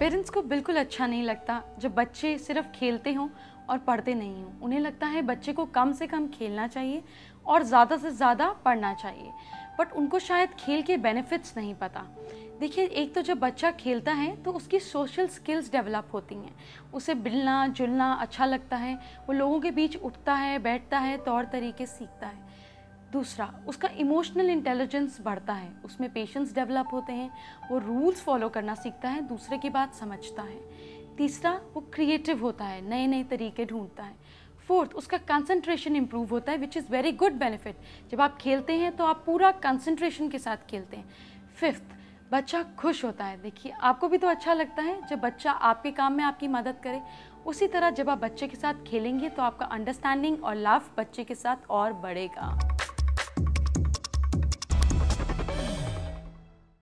Parents को बिल्कुल अच्छा नहीं लगता जब बच्चे सिर्फ खेलते हों और पढ़ते नहीं हों। उन्हें लगता है बच्चे को कम से कम खेलना चाहिए और ज़्यादा से ज़्यादा पढ़ना चाहिए, बट उनको शायद खेल के बेनिफिट्स नहीं पता। देखिए, एक तो जब बच्चा खेलता है तो उसकी सोशल स्किल्स डेवलप होती हैं, उसे मिलना जुलना अच्छा लगता है, वो लोगों के बीच उठता है, बैठता है, तौर तरीके सीखता है। दूसरा, उसका इमोशनल इंटेलिजेंस बढ़ता है, उसमें पेशेंस डेवलप होते हैं, वो रूल्स फॉलो करना सीखता है, दूसरे की बात समझता है। तीसरा, वो क्रिएटिव होता है, नए नए तरीके ढूंढता है। फोर्थ, उसका कंसंट्रेशन इम्प्रूव होता है, which is very good benefit. जब आप खेलते हैं तो आप पूरा कंसंट्रेशन के साथ खेलते हैं। फिफ्थ, बच्चा खुश होता है। देखिए, आपको भी तो अच्छा लगता है जब बच्चा आपके काम में आपकी मदद करे। उसी तरह जब आप बच्चे के साथ खेलेंगे तो आपका अंडरस्टैंडिंग और लव बच्चे के साथ और बढ़ेगा।